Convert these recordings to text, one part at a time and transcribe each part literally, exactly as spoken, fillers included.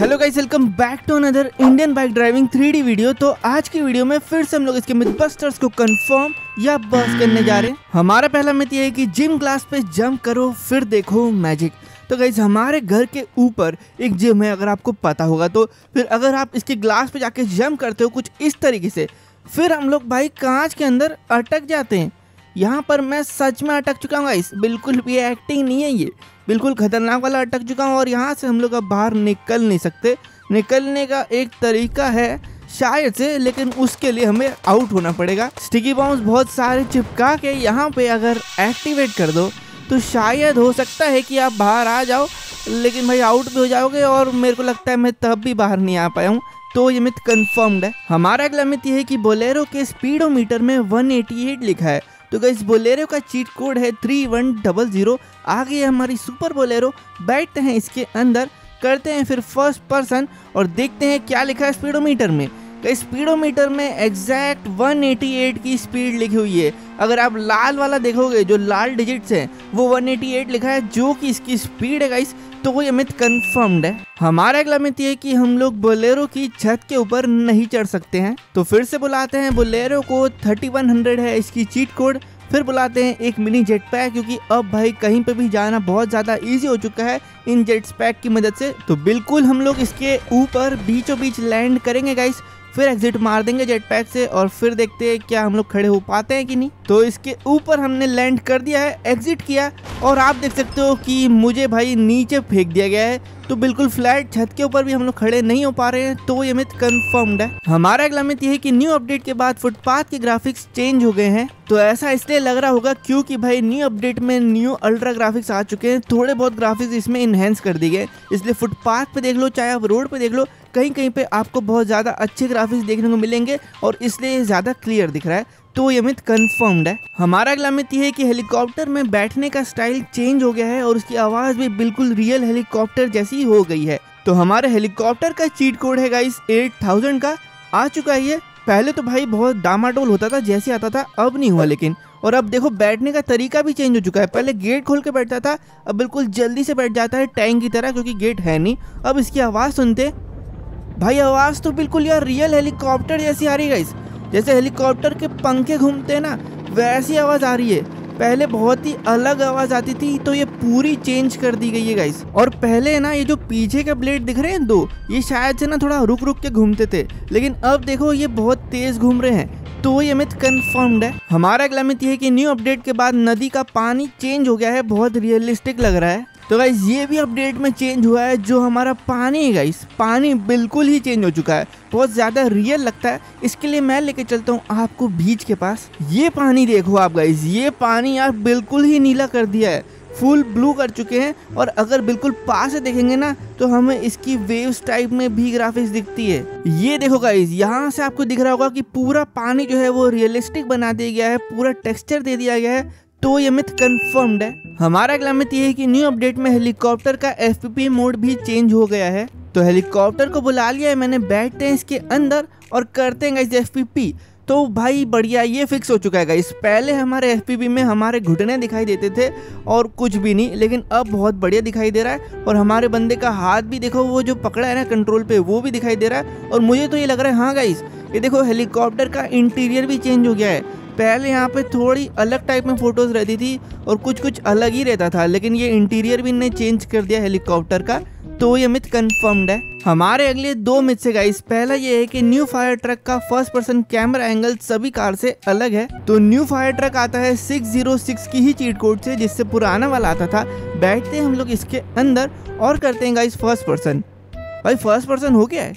Hello guys, welcome back to another Indian bike driving three D video. तो आज की video में फिर से हम लोग इसके मिथबस्टर्स को कंफर्म या बस्ट करने जा रहे हैं। हमारा पहला मिथ ये है कि जिम क्लास पे जंप करो फिर देखो मैजिक। तो गाइस, हमारे घर के ऊपर एक जिम है, अगर आपको पता होगा तो। फिर अगर आप इसके ग्लास पे जाके जंप करते हो कुछ इस तरीके से, फिर हम लोग भाई कांच के अंदर अटक जाते हैं। यहाँ पर मैं सच में अटक चुका हूँ गाइस, बिल्कुल भी एक्टिंग नहीं है, ये बिल्कुल खतरनाक वाला अटक चुका हूँ। और यहाँ से हम लोग अब बाहर निकल नहीं सकते। निकलने का एक तरीका है शायद से, लेकिन उसके लिए हमें आउट होना पड़ेगा। स्टिकी बॉम्ब्स बहुत सारे चिपका के यहाँ पे अगर एक्टिवेट कर दो तो शायद हो सकता है कि आप बाहर आ जाओ, लेकिन भाई आउट भी हो जाओगे। और मेरे को लगता है मैं तब भी बाहर नहीं आ पाया हूँ, तो ये मिथ कन्फर्म्ड है। हमारा अगला मिथ ये है कि बोलेरो के स्पीडोमीटर में एक सौ अठासी लिखा है। तो गाइस, बोलेरो का चीट कोड है थ्री वन डबल ज़ीरो। आगे हमारी सुपर बोलेरो, बैठते हैं इसके अंदर, करते हैं फिर फर्स्ट पर्सन और देखते हैं क्या लिखा है स्पीडोमीटर में। गाइस, स्पीडोमीटर में एग्जैक्ट एक सौ अठासी की स्पीड लिखी हुई है। अगर आप लाल वाला देखोगे, जो लाल डिजिट्स हैं, वो एक सौ अठासी लिखा है, जो कि इसकी स्पीड है गाइस। तो ये मिथ कन्फर्म्ड है। हमारा अगला मिथ ये है कि हम लोग बोलेरो की छत के ऊपर नहीं चढ़ सकते हैं। तो फिर से बुलाते हैं बोलेरो को, थर्टी वन हंड्रेड है इसकी चीट कोड। फिर बुलाते हैं एक मिनी जेट पैक, क्योंकि अब भाई कहीं पे भी जाना बहुत ज़्यादा इजी हो चुका है इन जेट पैक की मदद से। तो बिल्कुल हम लोग इसके ऊपर बीचों बीच लैंड करेंगे गाइस, फिर एग्जिट मार देंगे जेट पैक से और फिर देखते हैं क्या हम लोग खड़े हो पाते हैं कि नहीं। तो इसके ऊपर हमने लैंड कर दिया है, एग्जिट किया और आप देख सकते हो कि मुझे भाई नीचे फेंक दिया गया है। तो बिल्कुल फ्लैट छत के ऊपर भी हम लोग खड़े नहीं हो पा रहे हैं। तो ये मिथ कंफर्म्ड है। हमारा अगला मिथ ये है कि न्यू अपडेट के बाद फुटपाथ के ग्राफिक्स चेंज हो गए हैं। तो ऐसा इसलिए लग रहा होगा क्योंकि भाई न्यू अपडेट में न्यू अल्ट्रा ग्राफिक्स आ चुके हैं, थोड़े बहुत ग्राफिक्स इसमें इन्हेंस कर दिए गए। इसलिए फुटपाथ पे देख लो, चाहे आप रोड पे देख लो, कहीं कहीं पे आपको बहुत ज़्यादा अच्छे ग्राफिक्स देखने को मिलेंगे और इसलिए ज़्यादा क्लियर दिख रहा है। तो ये मिथ कन्फर्म्ड है। हमारा अगला मिथ ये है कि हेलीकॉप्टर में बैठने का स्टाइल चेंज हो गया है और उसकी आवाज़ भी बिल्कुल रियल हेलीकॉप्टर जैसी हो गई है। तो हमारे हेलीकॉप्टर का चीट कोड है गाइस एट थाउज़ेंड का, आ चुका है ये। पहले तो भाई बहुत डामाडोल होता था जैसे आता था, अब नहीं हुआ लेकिन। और अब देखो बैठने का तरीका भी चेंज हो चुका है। पहले गेट खोल के बैठता था, अब बिल्कुल जल्दी से बैठ जाता है टैंक की तरह, क्योंकि गेट है नहीं। अब इसकी आवाज़ सुनते भाई, आवाज़ तो बिल्कुल यार रियल हेलीकॉप्टर जैसी आ रही है गाइस, जैसे हेलीकॉप्टर के पंखे घूमते हैं ना, वैसी आवाज़ आ रही है। पहले बहुत ही अलग आवाज़ आती थी, तो ये पूरी चेंज कर दी गई है गाइस। और पहले ना ये जो पीछे के ब्लेड दिख रहे हैं दो, ये शायद से ना थोड़ा रुक रुक के घूमते थे, लेकिन अब देखो ये बहुत तेज़ घूम रहे हैं। तो ये मिथ कन्फर्म्ड है। हमारा अगला मिथ ये है कि न्यू अपडेट के बाद नदी का पानी चेंज हो गया है, बहुत रियलिस्टिक लग रहा है। तो गाइस, ये भी अपडेट में चेंज हुआ है। जो हमारा पानी है गाइस, पानी बिल्कुल ही चेंज हो चुका है, बहुत ज़्यादा रियल लगता है। इसके लिए मैं लेके चलता हूँ आपको बीच के पास। ये पानी देखो आप गाइस, ये पानी यार बिल्कुल ही नीला कर दिया है, फुल ब्लू कर चुके हैं। और अगर बिल्कुल पास से देखेंगे ना, तो हमें इसकी वेव्स टाइप में भी ग्राफिक्स दिखती है। ये देखो गाइस, यहाँ से आपको दिख रहा होगा कि पूरा पानी जो है वो रियलिस्टिक बना दिया गया है, पूरा टेक्सचर दे दिया गया है। तो ये मिथ कन्फर्म्ड है। हमारा अगला मिथ ये है कि न्यू अपडेट में हेलीकॉप्टर का एफ पी पी मोड भी चेंज हो गया है। तो हेलीकॉप्टर को बुला लिया है मैंने, बैठते हैं इसके अंदर और करते हैं इस एफ पी पी। तो भाई बढ़िया, ये फिक्स हो चुका है गाइस। पहले हमारे एफ पी पी में हमारे घुटने दिखाई देते थे और कुछ भी नहीं, लेकिन अब बहुत बढ़िया दिखाई दे रहा है। और हमारे बंदे का हाथ भी देखो, वो जो पकड़ा है ना कंट्रोल पे, वो भी दिखाई दे रहा है। और मुझे तो ये लग रहा है, हाँ गाइस, ये देखो हेलीकॉप्टर का इंटीरियर भी चेंज हो गया है। पहले यहाँ पे थोड़ी अलग टाइप में फ़ोटोज़ रहती थी और कुछ कुछ अलग ही रहता था, लेकिन ये इंटीरियर भी इन्हें चेंज कर दिया हेलीकॉप्टर का। तो ये मिथ कन्फर्म्ड है। हमारे अगले दो मिथ से गाइस, पहला ये है कि न्यू फायर ट्रक का फर्स्ट पर्सन कैमरा एंगल सभी कार से अलग है। तो न्यू फायर ट्रक आता है सिक्स ज़ीरो सिक्स की ही चीट कोड से, जिससे पुराना वाला आता था। बैठते हैं हम लोग इसके अंदर और करते हैं गाइस फर्स्ट पर्सन। भाई फर्स्ट पर्सन हो गया है,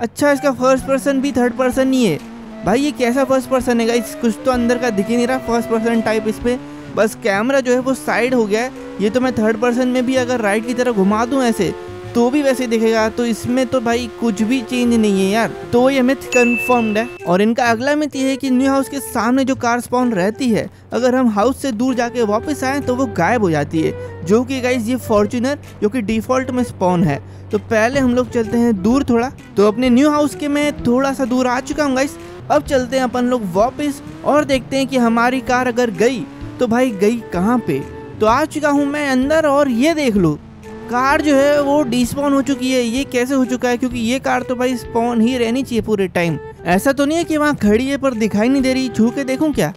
अच्छा इसका फर्स्ट पर्सन भी थर्ड पर्सन ही है। भाई ये कैसा फर्स्ट पर्सन है गाइस, कुछ तो अंदर का दिख ही नहीं रहा फर्स्ट पर्सन टाइप। इस पर बस कैमरा जो है वो साइड हो गया है। ये तो मैं थर्ड पर्सन में भी अगर राइट की तरफ घुमा दूँ ऐसे, तो भी वैसे दिखेगा। तो इसमें तो भाई कुछ भी चेंज नहीं है यार। तो ये मिथ कन्फर्म्ड है। और इनका अगला मिथ ये है कि न्यू हाउस के सामने जो कार स्पॉन रहती है, अगर हम हाउस से दूर जाके वापस आए तो वो गायब हो जाती है, जो कि गाइस ये फॉर्च्यूनर जो कि डिफ़ॉल्ट में स्पॉन है। तो पहले हम लोग चलते हैं दूर थोड़ा। तो अपने न्यू हाउस के मैं थोड़ा सा दूर आ चुका हूँ गाइस। अब चलते हैं अपन लोग वापस और देखते हैं कि हमारी कार अगर गई तो भाई गई कहाँ पे। तो आ चुका हूँ मैं अंदर और ये देख लो कार जो है वो डिस्पॉन हो चुकी है। ये कैसे हो चुका है, क्योंकि ये कार तो भाई स्पॉन ही रहनी चाहिए पूरे टाइम। ऐसा तो नहीं है कि वहाँ खड़ी है पर दिखाई नहीं दे रही, छू के देखूं क्या?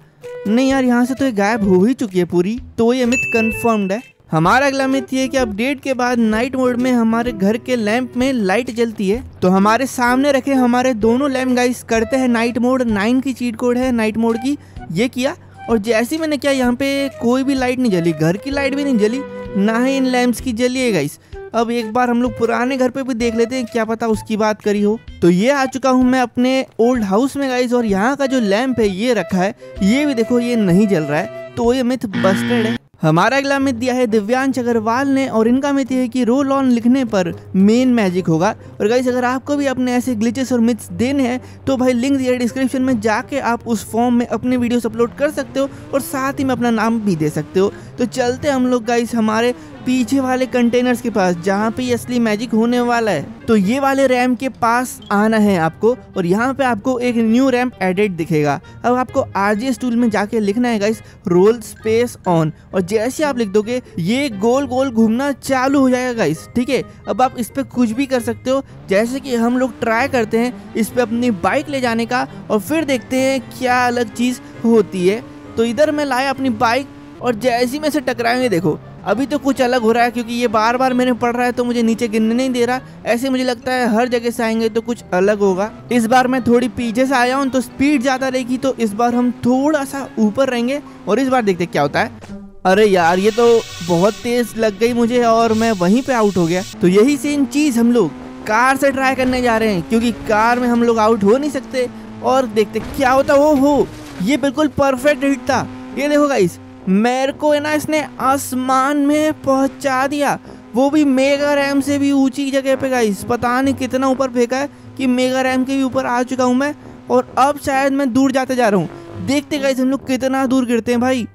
नहीं यार, यहाँ से तो ये गायब हो ही चुकी है पूरी, तो ये मिथ कंफर्म्ड है। हमारा अगला मिथ ये कि अपडेट के बाद नाइट मोड में हमारे घर के लैंप में लाइट जलती है। तो हमारे सामने रखे हमारे दोनों लैंप गाइस करते हैं नाइट मोड। नाइन की चीट कोड है नाइट मोड की, ये किया और जैसे ही मैंने किया यहाँ पे कोई भी लाइट नहीं जली, घर की लाइट भी नहीं जली, ना ही इन लैंप्स की जली है गाइस। अब एक बार हम लोग पुराने घर पे भी देख लेते हैं, क्या पता उसकी बात करी हो। तो ये आ चुका हूँ मैं अपने ओल्ड हाउस में गाइस, और यहाँ का जो लैंप है ये रखा है, ये भी देखो ये नहीं जल रहा है, तो ये मिथ बस्टेड है। हमारा अगला मिथ दिया है दिव्यांश अग्रवाल ने, और इनका मिथ ये है कि रोल ऑन लिखने पर मेन मैजिक होगा। और गाइस अगर आपको भी अपने ऐसे ग्लिचेस और मिथ्स देने हैं तो भाई लिंक दिया है डिस्क्रिप्शन में, जाके आप उस फॉर्म में अपने वीडियोस अपलोड कर सकते हो और साथ ही में अपना नाम भी दे सकते हो। तो चलते हम लोग गाइस हमारे पीछे वाले कंटेनर्स के पास, जहाँ पे असली मैजिक होने वाला है। तो ये वाले रैम के पास आना है आपको, और यहाँ पे आपको एक न्यू रैम एडिट दिखेगा। अब आपको आरजीएस टूल में जाके लिखना है गाइस रोल स्पेस ऑन, और जैसे आप लिख दोगे ये गोल गोल घूमना चालू हो जाएगा गाइस, ठीक है। अब आप इस पर कुछ भी कर सकते हो, जैसे कि हम लोग ट्राई करते हैं इस पर अपनी बाइक ले जाने का, और फिर देखते हैं क्या अलग चीज़ होती है। तो इधर मैं लाया अपनी बाइक, और जैसे में से टकराएंगे देखो अभी तो कुछ अलग हो रहा है, क्योंकि ये बार बार मैंने पढ़ रहा है तो मुझे नीचे गिरने नहीं दे रहा। ऐसे मुझे लगता है हर जगह से आएंगे तो कुछ अलग होगा। इस बार मैं थोड़ी पीछे से आया हूँ तो स्पीड ज़्यादा रहेगी, तो इस बार हम थोड़ा सा ऊपर रहेंगे और इस बार देखते क्या होता है। अरे यार ये तो बहुत तेज़ लग गई मुझे और मैं वहीं पर आउट हो गया। तो यही सेम चीज़ हम लोग कार से ट्राई करने जा रहे हैं, क्योंकि कार में हम लोग आउट हो नहीं सकते, और देखते क्या होता। वो हो ये बिल्कुल परफेक्ट हिट था। ये देखो गाइस मेरे को है ना इसने आसमान में पहुंचा दिया, वो भी मेगा रैम से भी ऊंची जगह पे गाइस। पता नहीं कितना ऊपर फेंका है कि मेगा रैम के भी ऊपर आ चुका हूं मैं, और अब शायद मैं दूर जाते जा रहा हूं। देखते गाइस हम लोग कितना दूर गिरते हैं भाई।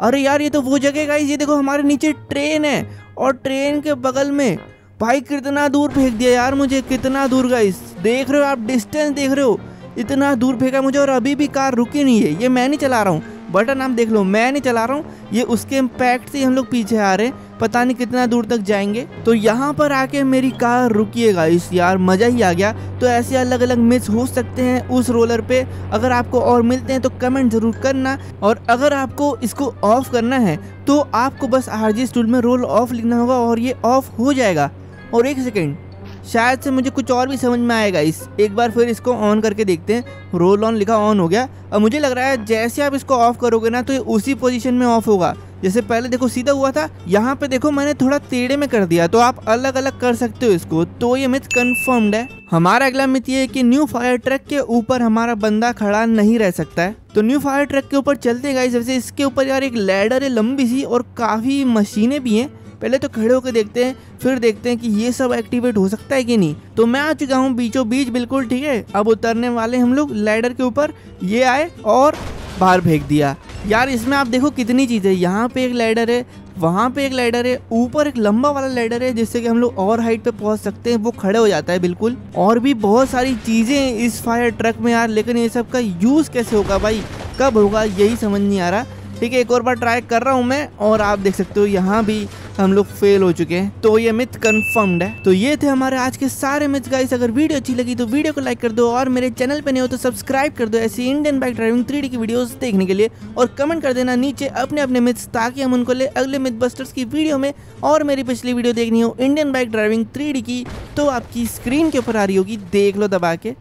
अरे यार ये तो वो जगह गाइस, ये देखो हमारे नीचे ट्रेन है और ट्रेन के बगल में भाई कितना दूर फेंक दिया यार मुझे, कितना दूर गाइस। देख रहे हो आप डिस्टेंस, देख रहे हो इतना दूर फेंका मुझे, और अभी भी कार रुकी नहीं है। ये मैं नहीं चला रहा हूँ, बटन आप देख लो मैं नहीं चला रहा हूँ, ये उसके इम्पैक्ट से हम लोग पीछे आ रहे हैं, पता नहीं कितना दूर तक जाएंगे। तो यहाँ पर आके मेरी कार रुकी है गाइस, यार मज़ा ही आ गया। तो ऐसे अलग अलग मिस हो सकते हैं उस रोलर पे, अगर आपको और मिलते हैं तो कमेंट ज़रूर करना। और अगर आपको इसको ऑफ करना है तो आपको बस आरजीएस टूल में रोल ऑफ लिखना होगा और ये ऑफ हो जाएगा। और एक सेकेंड शायद से मुझे कुछ और भी समझ में आएगा इस, एक बार फिर इसको ऑन करके देखते हैं। रोल ऑन लिखा ऑन हो गया, और मुझे लग रहा है जैसे आप इसको ऑफ करोगे ना तो ये उसी पोजीशन में ऑफ होगा। जैसे पहले देखो सीधा हुआ था, यहाँ पे देखो मैंने थोड़ा टेढ़े में कर दिया। तो आप अलग अलग कर सकते हो इसको, तो ये मिथ कंफर्म्ड है। हमारा अगला मिथ ये है कि न्यू फायर ट्रक के ऊपर हमारा बंदा खड़ा नहीं रह सकता है। तो न्यू फायर ट्रक के ऊपर चलते गाइस, वैसे इसके ऊपर यार एक लैडर है लंबी सी और काफ़ी मशीनें भी हैं। पहले तो खड़े होकर देखते हैं, फिर देखते हैं कि ये सब एक्टिवेट हो सकता है कि नहीं। तो मैं आ चुका हूँ बीचों बीच बिल्कुल, ठीक है। अब उतरने वाले हम लोग लैडर के ऊपर, ये आए और बाहर फेंक दिया। यार इसमें आप देखो कितनी चीज़ें, यहाँ पे एक लैडर है, वहाँ पे एक लैडर है, ऊपर एक लंबा वाला लैडर है जिससे कि हम लोग और हाइट पे पहुँच सकते हैं, वो खड़े हो जाता है बिल्कुल। और भी बहुत सारी चीज़ें हैं इस फायर ट्रक में यार, लेकिन ये सब का यूज़ कैसे होगा भाई, कब होगा, यही समझ नहीं आ रहा। ठीक है एक और बार ट्राई कर रहा हूँ मैं, और आप देख सकते हो यहाँ भी हम लोग फेल हो चुके हैं, तो ये मिथ कंफर्म्ड है। तो ये थे हमारे आज के सारे मिथ गाइस। अगर वीडियो अच्छी लगी तो वीडियो को लाइक कर दो, और मेरे चैनल पे नहीं हो तो सब्सक्राइब कर दो ऐसी Indian bike driving three D की वीडियोस देखने के लिए। और कमेंट कर देना नीचे अपने अपने मिथ्स, ताकि हम उनको ले अगले मिथ बस्टर्स की वीडियो में। और मेरी पिछली वीडियो देखनी हो Indian bike driving three D की तो आपकी स्क्रीन के ऊपर आ रही होगी, देख लो दबा के।